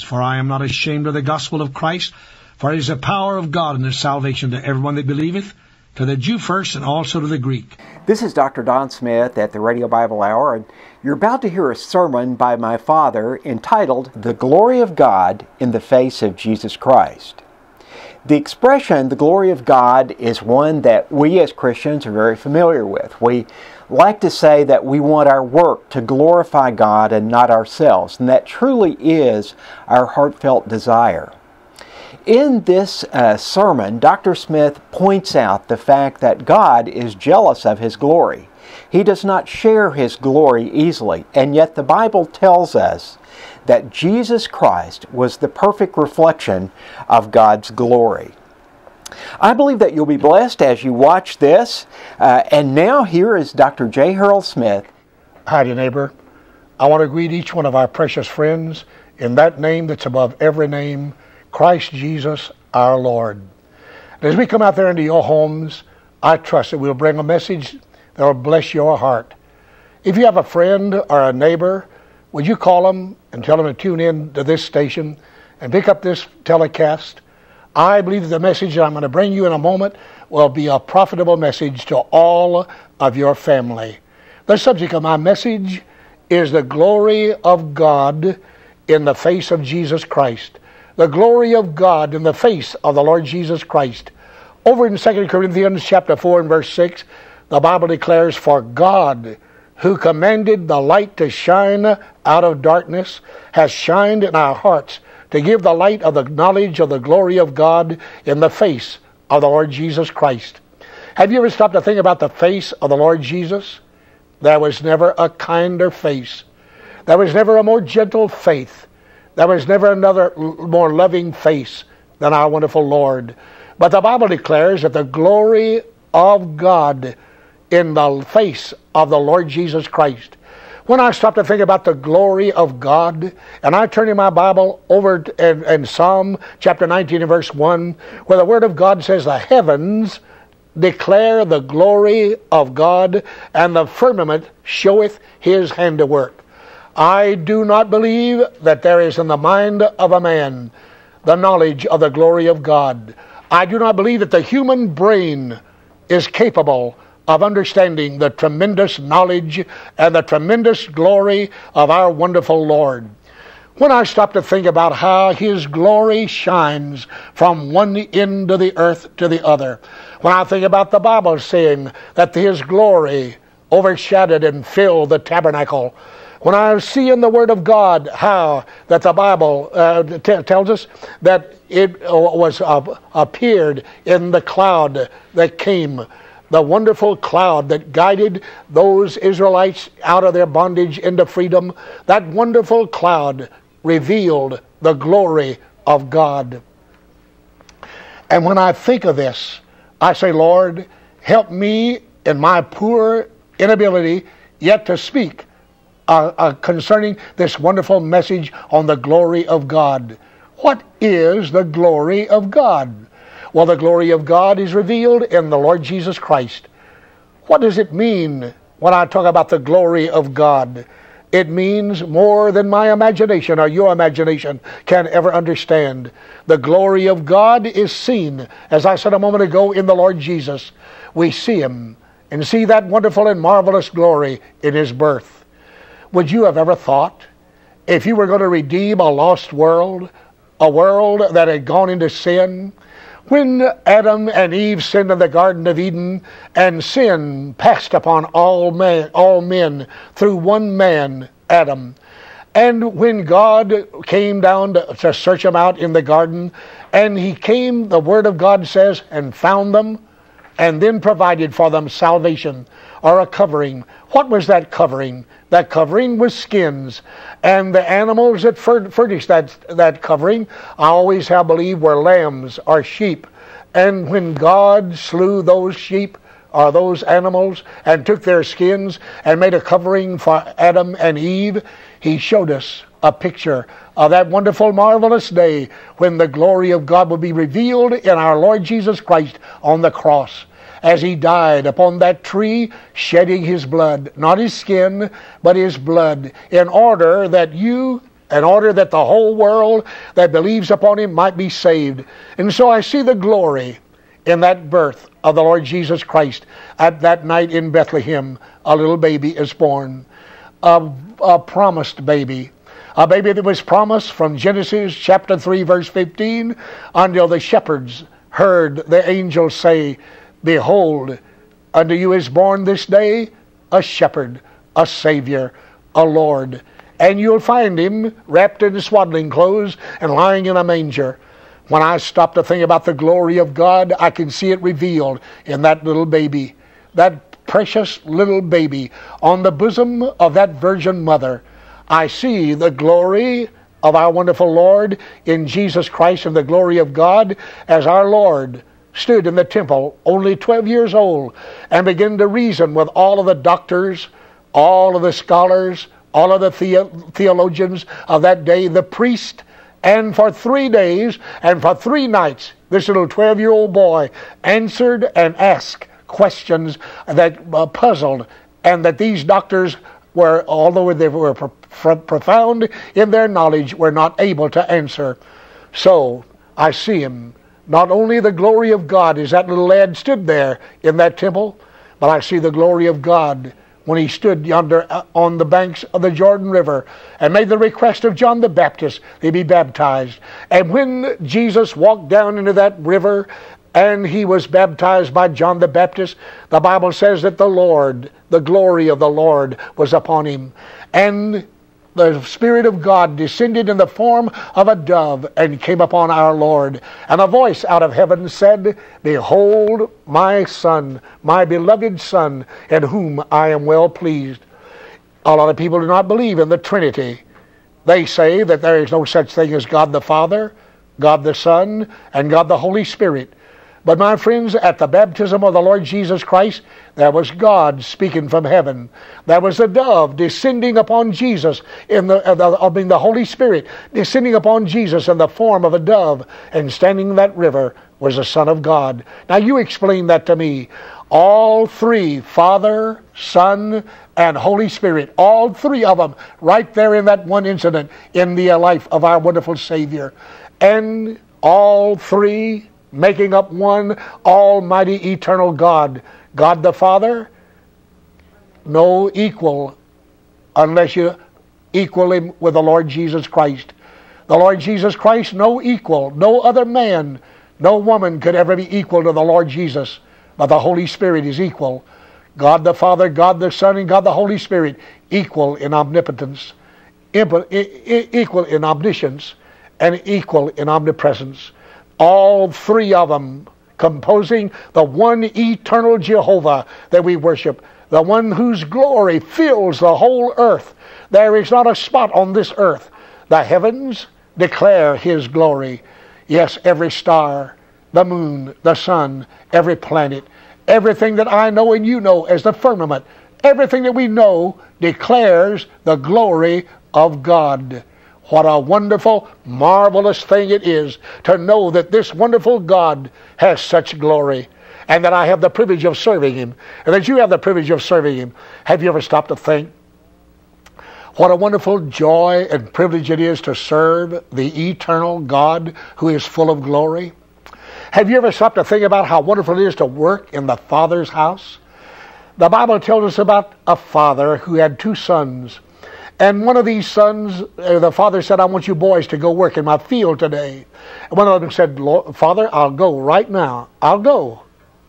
says, For I am not ashamed of the gospel of Christ, for it is the power of God and the salvation to everyone that believeth, to the Jew first and also to the Greek. This is Dr. Don Smith at the Radio Bible Hour, and you're about to hear a sermon by my father entitled, The Glory of God in the Face of Jesus Christ. The expression, the glory of God, is one that we as Christians are very familiar with. We like to say that we want our work to glorify God and not ourselves, and that truly is our heartfelt desire. In this sermon, Dr. Smith points out the fact that God is jealous of His glory. He does not share His glory easily, and yet the Bible tells us that Jesus Christ was the perfect reflection of God's glory. I believe that you'll be blessed as you watch this. And now here is Dr. J. Harold Smith. Hi, dear neighbor. I want to greet each one of our precious friends in that name that's above every name, Christ Jesus our Lord. And as we come out there into your homes, I trust that we'll bring a message that will bless your heart. If you have a friend or a neighbor, would you call them and tell them to tune in to this station and pick up this telecast? I believe that the message that I'm going to bring you in a moment will be a profitable message to all of your family. The subject of my message is the glory of God in the face of Jesus Christ. The glory of God in the face of the Lord Jesus Christ. Over in 2 Corinthians chapter 4 and verse 6, the Bible declares, For God, who commanded the light to shine out of darkness, has shined in our hearts to give the light of the knowledge of the glory of God in the face of the Lord Jesus Christ. Have you ever stopped to think about the face of the Lord Jesus? There was never a kinder face. There was never a more gentle faith. There was never another more loving face than our wonderful Lord. But the Bible declares that the glory of God in the face of the Lord Jesus Christ. When I stop to think about the glory of God, and I turn in my Bible over in Psalm chapter 19 and verse 1, where the Word of God says, The heavens declare the glory of God, and the firmament showeth His handiwork. I do not believe that there is in the mind of a man the knowledge of the glory of God. I do not believe that the human brain is capable of understanding the tremendous knowledge and the tremendous glory of our wonderful Lord. When I stop to think about how His glory shines from one end of the earth to the other, when I think about the Bible saying that His glory overshadowed and filled the tabernacle, when I see in the Word of God how that the Bible tells us that it was appeared in the cloud that came, the wonderful cloud that guided those Israelites out of their bondage into freedom, that wonderful cloud revealed the glory of God. And when I think of this, I say, Lord, help me in my poor inability yet to speak concerning this wonderful message on the glory of God. What is the glory of God? Well, the glory of God is revealed in the Lord Jesus Christ. What does it mean when I talk about the glory of God? It means more than my imagination or your imagination can ever understand. The glory of God is seen, as I said a moment ago, in the Lord Jesus. We see Him and see that wonderful and marvelous glory in His birth. Would you have ever thought, if you were going to redeem a lost world, a world that had gone into sin, when Adam and Eve sinned in the Garden of Eden, and sin passed upon all men through one man, Adam, and when God came down to search them out in the garden, and He came, the Word of God says, and found them, and then provided for them salvation or a covering. What was that covering? That covering was skins. And the animals that furnished that covering, I always have believed, were lambs or sheep. And when God slew those sheep or those animals and took their skins and made a covering for Adam and Eve, He showed us a picture of that wonderful, marvelous day when the glory of God will be revealed in our Lord Jesus Christ on the cross, as He died upon that tree, shedding His blood, not His skin, but His blood, in order that you in order that the whole world that believes upon him might be saved. And so I see the glory in that birth of the Lord Jesus Christ. At that night in Bethlehem, a little baby is born, a promised baby. A baby that was promised from Genesis chapter 3 verse 15 until the shepherds heard the angel say, "Behold, unto you is born this day a shepherd, a Savior, a Lord." And you'll find him wrapped in swaddling clothes and lying in a manger. When I stop to think about the glory of God, I can see it revealed in that little baby, that precious little baby on the bosom of that virgin mother. I see the glory of our wonderful Lord in Jesus Christ, and the glory of God as our Lord stood in the temple only 12 years old and began to reason with all of the doctors, all of the scholars, all of the theologians of that day, the priest. And for 3 days and for 3 nights, this little 12-year-old boy answered and asked questions that puzzled, and that these doctors were, although they were profound in their knowledge, were not able to answer. So I see him. Not only the glory of God as that little lad stood there in that temple, but I see the glory of God when he stood yonder on the banks of the Jordan River and made the request of John the Baptist he be baptized. And when Jesus walked down into that river and he was baptized by John the Baptist, the Bible says that the Lord, the glory of the Lord was upon him. And the Spirit of God descended in the form of a dove and came upon our Lord. And a voice out of heaven said, "Behold my Son, my beloved Son, in whom I am well pleased." A lot of people do not believe in the Trinity. They say that there is no such thing as God the Father, God the Son, and God the Holy Spirit. But my friends, at the baptism of the Lord Jesus Christ, there was God speaking from heaven. There was a dove descending upon Jesus, the Holy Spirit descending upon Jesus in the form of a dove, and standing in that river was the Son of God. Now you explain that to me. All three, Father, Son, and Holy Spirit, all three of them right there in that one incident in the life of our wonderful Savior. And all three making up one almighty eternal God. God the Father, no equal unless you equal him with the Lord Jesus Christ. The Lord Jesus Christ, no equal. No other man, no woman could ever be equal to the Lord Jesus. But the Holy Spirit is equal. God the Father, God the Son, and God the Holy Spirit, equal in omnipotence, equal in omniscience, and equal in omnipresence. All three of them composing the one eternal Jehovah that we worship, the one whose glory fills the whole earth. There is not a spot on this earth. The heavens declare his glory. Yes, every star, the moon, the sun, every planet, everything that I know and you know as the firmament, everything that we know declares the glory of God. What a wonderful, marvelous thing it is to know that this wonderful God has such glory, and that I have the privilege of serving him, and that you have the privilege of serving him. Have you ever stopped to think what a wonderful joy and privilege it is to serve the eternal God who is full of glory? Have you ever stopped to think about how wonderful it is to work in the Father's house? The Bible tells us about a father who had 2 sons. And one of these sons, the father said, "I want you boys to go work in my field today." And one of them said, "Father, I'll go right now. I'll go."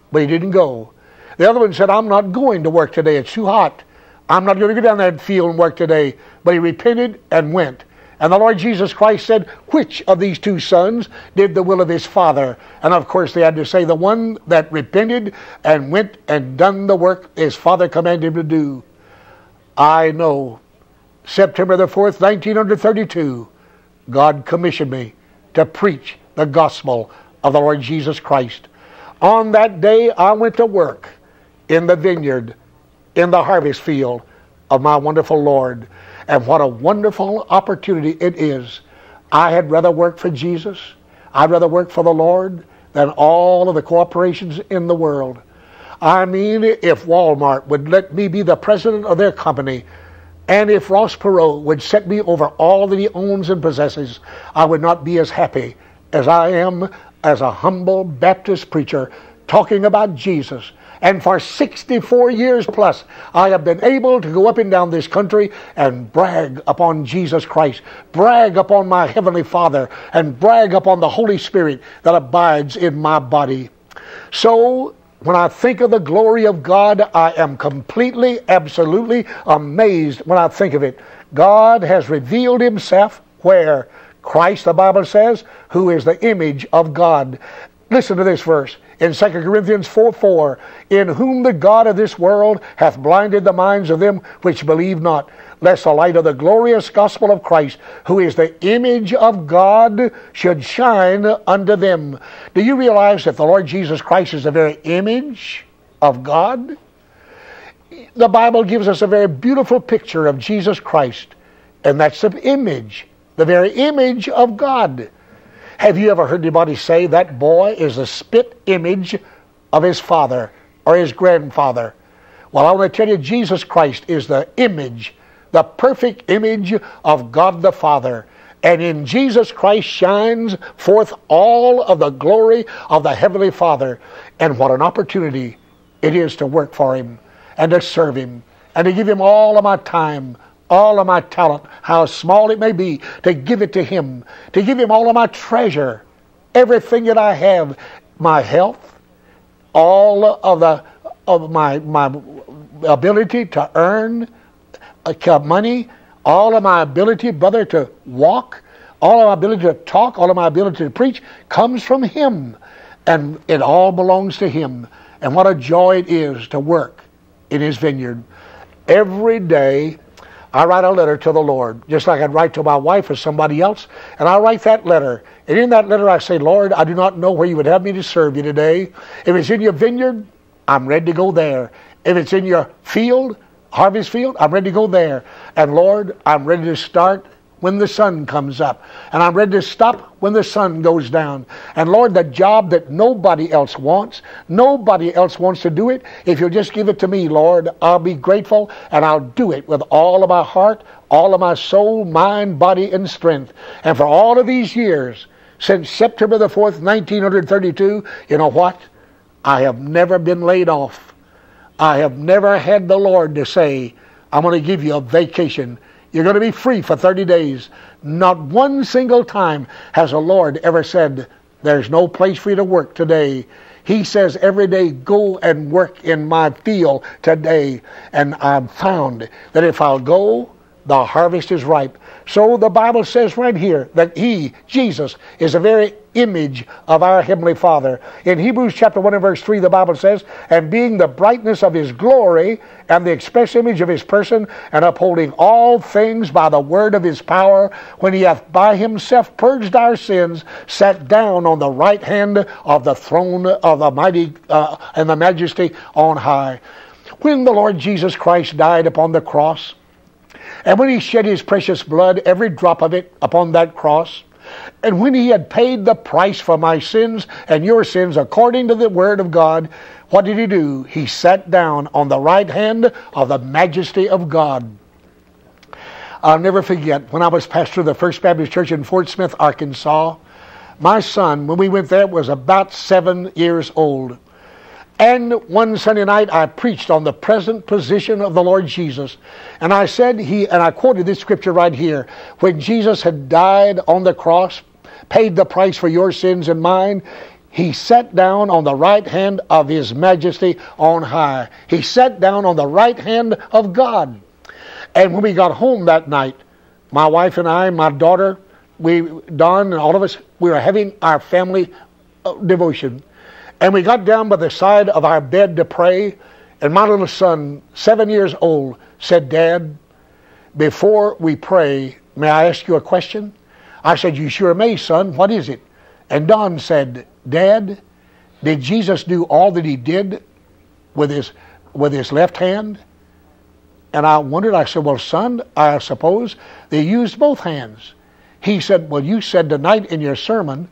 But he didn't go. The other one said, "I'm not going to work today. It's too hot. I'm not going to go down that field and work today." But he repented and went. And the Lord Jesus Christ said, which of these 2 sons did the will of his father? And of course they had to say the one that repented and went and done the work his father commanded him to do. I know. September the 4th, 1932, God commissioned me to preach the gospel of the Lord Jesus Christ. On that day, I went to work in the vineyard, in the harvest field of my wonderful Lord. And what a wonderful opportunity it is. I had rather work for Jesus. I'd rather work for the Lord than all of the corporations in the world. I mean, if Walmart would let me be the president of their company, And if Ross Perot would set me over all that he owns and possesses, I would not be as happy as I am as a humble Baptist preacher talking about Jesus. And for 64 years plus, I have been able to go up and down this country and brag upon Jesus Christ, brag upon my Heavenly Father, and brag upon the Holy Spirit that abides in my body. So, when I think of the glory of God, I am completely, absolutely amazed when I think of it. God has revealed himself where? Christ, the Bible says, who is the image of God. Listen to this verse in 2 Corinthians 4:4. In whom the God of this world hath blinded the minds of them which believe not, lest the light of the glorious gospel of Christ, who is the image of God, should shine unto them. Do you realize that the Lord Jesus Christ is the very image of God? The Bible gives us a very beautiful picture of Jesus Christ, and that's the image, the very image of God. Have you ever heard anybody say that boy is the spit image of his father or his grandfather? Well, I want to tell you, Jesus Christ is the image, the perfect image of God the Father. And in Jesus Christ shines forth all of the glory of the Heavenly Father. And what an opportunity it is to work for him and to serve him and to give him all of my time, all of my talent, how small it may be, to give it to him, to give him all of my treasure, everything that I have, my health, all of my ability to earn money, all of my ability, brother, to walk, all of my ability to talk, all of my ability to preach comes from him, and it all belongs to him. And what a joy it is to work in his vineyard. Every day I write a letter to the Lord, just like I'd write to my wife or somebody else, and I write that letter. And in that letter I say, Lord, I do not know where you would have me to serve you today. If it's in your vineyard, I'm ready to go there. If it's in your field, harvest field, I'm ready to go there. And Lord, I'm ready to start when the sun comes up, and I'm ready to stop when the sun goes down. And Lord, the job that nobody else wants to do it, if you'll just give it to me, Lord, I'll be grateful, and I'll do it with all of my heart, all of my soul, mind, body, and strength. And for all of these years, since September the 4th, 1932, you know what? I have never been laid off. I have never had the Lord to say, I'm going to give you a vacation. You're going to be free for 30 days. Not one single time has the Lord ever said, there's no place for you to work today. He says every day, go and work in my field today. And I've found that if I'll go, the harvest is ripe. So the Bible says right here that he, Jesus, is the very image of our Heavenly Father. In Hebrews chapter 1 and verse 3, the Bible says, and being the brightness of his glory and the express image of his person, and upholding all things by the word of his power, when he hath by himself purged our sins, sat down on the right hand of the throne of the mighty and the majesty on high. When the Lord Jesus Christ died upon the cross, and when he shed his precious blood, every drop of it upon that cross, and when he had paid the price for my sins and your sins according to the word of God, what did he do? He sat down on the right hand of the majesty of God. I'll never forget when I was pastor of the First Baptist Church in Fort Smith, Arkansas. My son, when we went there, was about 7 years old. And one Sunday night I preached on the present position of the Lord Jesus. And I said, and I quoted this scripture right here, when Jesus had died on the cross, paid the price for your sins and mine, he sat down on the right hand of his majesty on high. He sat down on the right hand of God. And when we got home that night, my wife and I, my daughter, Don and all of us, we were having our family devotion. And we got down by the side of our bed to pray, and my little son, 7 years old, said, Dad, before we pray, may I ask you a question? I said, you sure may, son. What is it? And Don said, Dad, did Jesus do all that he did with his left hand? And I wondered, I said, well, son, I suppose they used both hands. He said, well, you said tonight in your sermon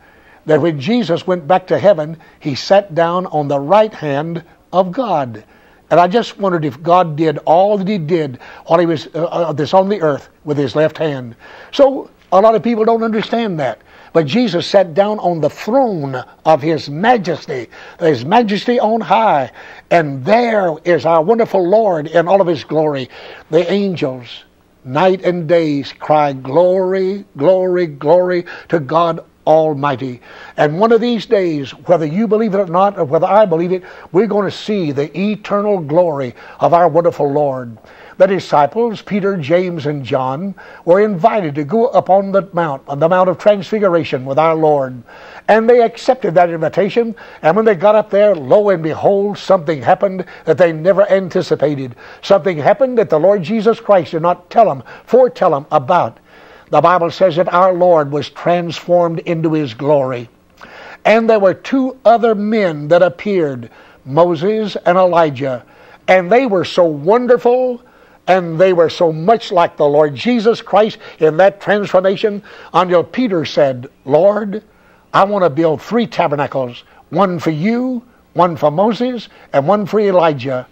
that when Jesus went back to heaven, he sat down on the right hand of God. And I just wondered if God did all that He did while He was this on the earth with His left hand. So a lot of people don't understand that. But Jesus sat down on the throne of His majesty on high. And there is our wonderful Lord in all of His glory. The angels, night and day, cry, glory, glory, glory to God Almighty. And one of these days, whether you believe it or not, or whether I believe it, we're going to see the eternal glory of our wonderful Lord. The disciples, Peter, James, and John, were invited to go up on the Mount of Transfiguration with our Lord. And they accepted that invitation. And when they got up there, lo and behold, something happened that they never anticipated. Something happened that the Lord Jesus Christ did not foretell them about. The Bible says that our Lord was transformed into His glory. And there were two other men that appeared, Moses and Elijah. And they were so wonderful, and they were so much like the Lord Jesus Christ in that transformation, until Peter said, Lord, I want to build three tabernacles, one for you, one for Moses, and one for Elijah.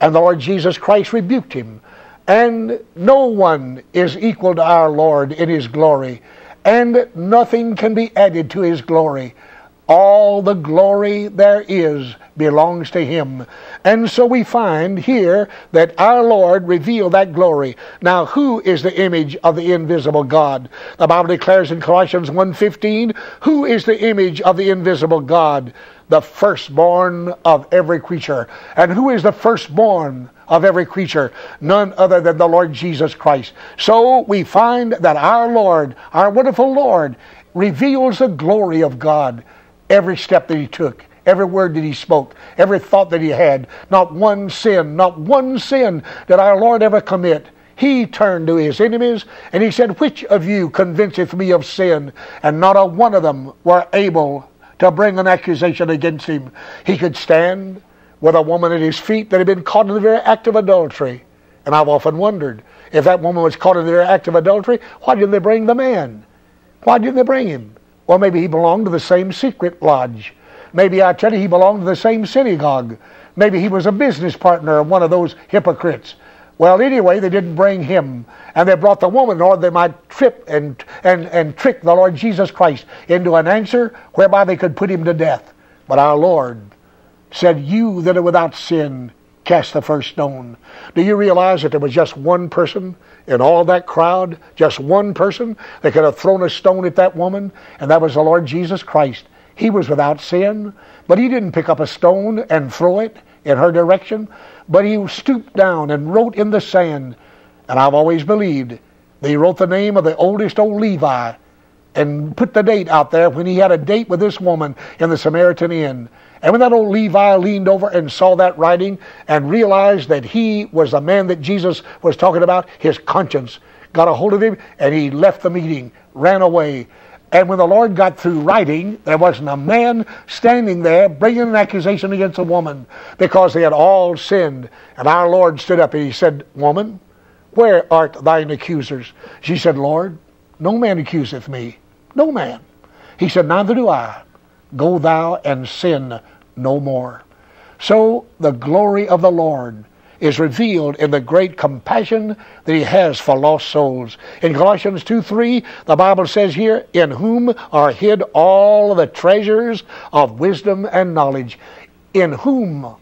And the Lord Jesus Christ rebuked him. And no one is equal to our Lord in His glory, and nothing can be added to His glory. All the glory there is belongs to Him. And so we find here that our Lord revealed that glory. Now, who is the image of the invisible God? The Bible declares in Colossians 1:15, who is the image of the invisible God? The firstborn of every creature. And who is the firstborn of every creature? None other than the Lord Jesus Christ. So we find that our Lord, our wonderful Lord, reveals the glory of God. Every step that He took, every word that He spoke, every thought that He had, not one sin did our Lord ever commit. He turned to His enemies and He said, which of you convinceth me of sin? And not a one of them were able to bring an accusation against Him. He could stand with a woman at His feet that had been caught in the very act of adultery. And I've often wondered, if that woman was caught in the very act of adultery, why didn't they bring the man? Why didn't they bring him? Well, maybe he belonged to the same secret lodge. Maybe he belonged to the same synagogue. Maybe he was a business partner of one of those hypocrites. Well, anyway, they didn't bring him. And they brought the woman, or they might trip and trick the Lord Jesus Christ into an answer whereby they could put Him to death. But our Lord said, you that are without sin, cast the first stone. Do you realize that there was just one person in all that crowd, just one person that could have thrown a stone at that woman, and that was the Lord Jesus Christ. He was without sin, but He didn't pick up a stone and throw it in her direction, but He stooped down and wrote in the sand. And I've always believed that He wrote the name of the oldest old Levi and put the date out there when he had a date with this woman in the Samaritan Inn. And when that old Levi leaned over and saw that writing and realized that he was the man that Jesus was talking about, his conscience got a hold of him, and he left the meeting, ran away. And when the Lord got through writing, there wasn't a man standing there bringing an accusation against a woman, because they had all sinned. And our Lord stood up and He said, woman, where art thine accusers? She said, Lord, no man accuseth me. No man. He said, neither do I. Go thou and sin no more. So the glory of the Lord is revealed in the great compassion that He has for lost souls. In Colossians 2:3, the Bible says here, in whom are hid all the treasures of wisdom and knowledge. In whom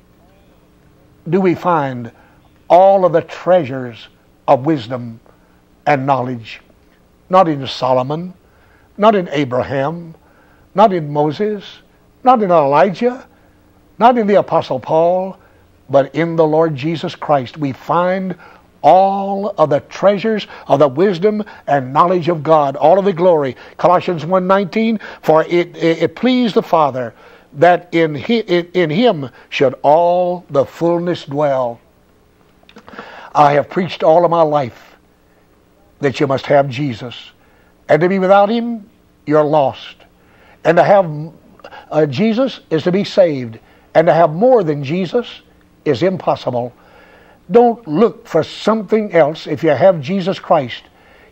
do we find all of the treasures of wisdom and knowledge? Not in Solomon, not in Abraham, not in Moses, not in Elijah, not in the Apostle Paul, but in the Lord Jesus Christ. We find all of the treasures of the wisdom and knowledge of God, all of the glory. Colossians 1:19, for it pleased the Father that in Him should all the fullness dwell. I have preached all of my life that you must have Jesus. And to be without Him, you're lost. And to have Jesus is to be saved. And to have more than Jesus is impossible. Don't look for something else if you have Jesus Christ.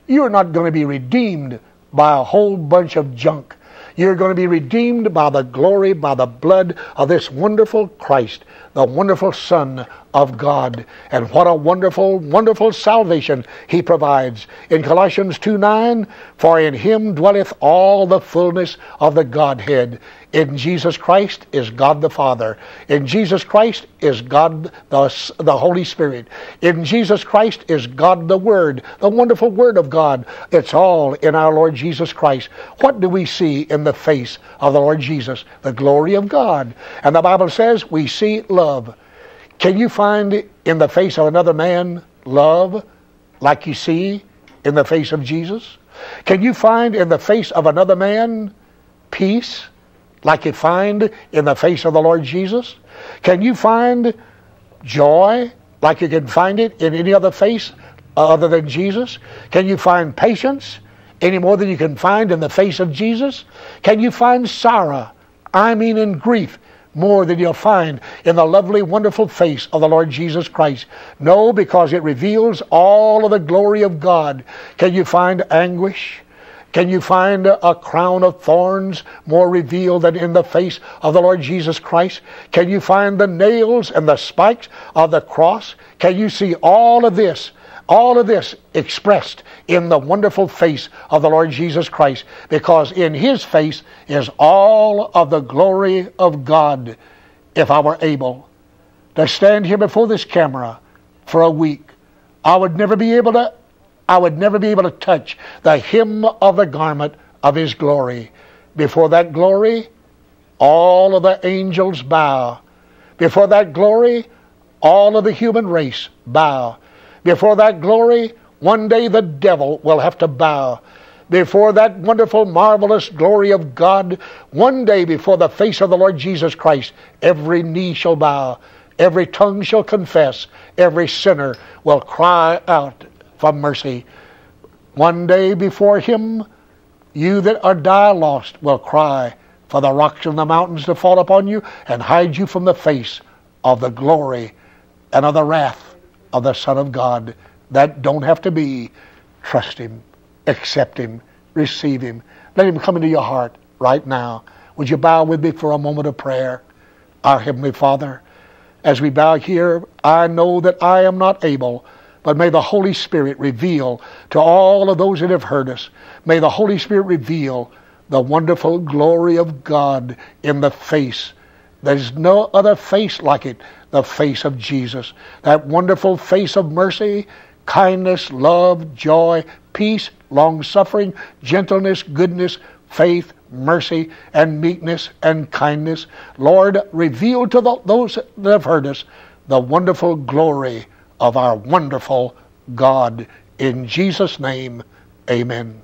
You're not going to be redeemed by a whole bunch of junk. You're going to be redeemed by the glory, by the blood of this wonderful Christ, the wonderful Son of God. And what a wonderful, wonderful salvation He provides. In Colossians 2:9, for in Him dwelleth all the fullness of the Godhead. In Jesus Christ is God the Father. In Jesus Christ is God the Holy Spirit. In Jesus Christ is God the Word, the wonderful Word of God. It's all in our Lord Jesus Christ. What do we see in the face of the Lord Jesus? The glory of God. And the Bible says we see love. Can you find in the face of another man love like you see in the face of Jesus? Can you find in the face of another man peace like you find in the face of the Lord Jesus? Can you find joy like you can find it in any other face other than Jesus? Can you find patience any more than you can find in the face of Jesus? Can you find sorrow, in grief, more than you'll find in the lovely, wonderful face of the Lord Jesus Christ? No, because it reveals all of the glory of God. Can you find anguish? Can you find a crown of thorns more revealed than in the face of the Lord Jesus Christ? Can you find the nails and the spikes of the cross? Can you see all of this expressed in the wonderful face of the Lord Jesus Christ? Because in His face is all of the glory of God. If I were able to stand here before this camera for a week, I would never be able to touch the hem of the garment of His glory. Before that glory, all of the angels bow. Before that glory, all of the human race bow. Before that glory, one day the devil will have to bow. Before that wonderful, marvelous glory of God, one day before the face of the Lord Jesus Christ, every knee shall bow, every tongue shall confess, every sinner will cry out for mercy. One day before Him, you that are die lost will cry for the rocks and the mountains to fall upon you and hide you from the face of the glory and of the wrath of the Son of God. That don't have to be. Trust Him, accept Him, receive Him. Let Him come into your heart right now. Would you bow with me for a moment of prayer? Our Heavenly Father, as we bow here, I know that I am not able, but may the Holy Spirit reveal to all of those that have heard us, may the Holy Spirit reveal the wonderful glory of God in the face. There's no other face like it, the face of Jesus. That wonderful face of mercy, kindness, love, joy, peace, long-suffering, gentleness, goodness, faith, mercy, and meekness, and kindness. Lord, reveal to those that have heard us the wonderful glory of our wonderful God. In Jesus' name, amen.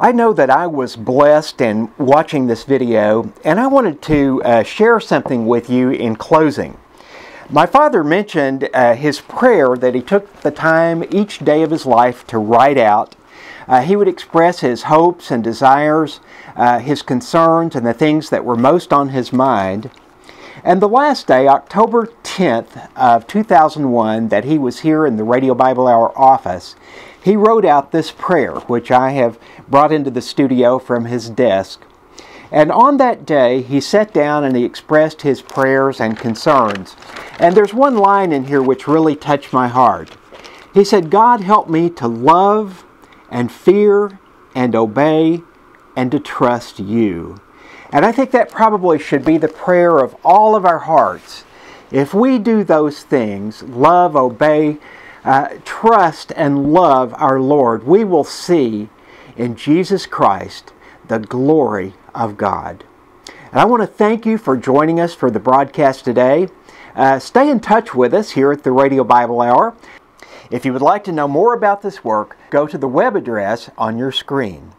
I know that I was blessed in watching this video, and I wanted to share something with you in closing. My father mentioned his prayer that he took the time each day of his life to write out. He would express his hopes and desires, his concerns, and the things that were most on his mind. And the last day, October 10th of 2001, that he was here in the Radio Bible Hour office, he wrote out this prayer, which I have brought into the studio from his desk. And on that day, he sat down and he expressed his prayers and concerns. And there's one line in here which really touched my heart. He said, "God, help me to love and fear and obey and to trust you." And I think that probably should be the prayer of all of our hearts. If we do those things, love, obey, trust, and love our Lord, we will see in Jesus Christ the glory of God. And I want to thank you for joining us for the broadcast today. Stay in touch with us here at the Radio Bible Hour. If you would like to know more about this work, go to the web address on your screen.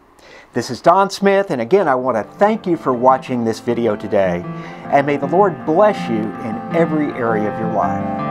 This is Don Smith, and again, I want to thank you for watching this video today. And may the Lord bless you in every area of your life.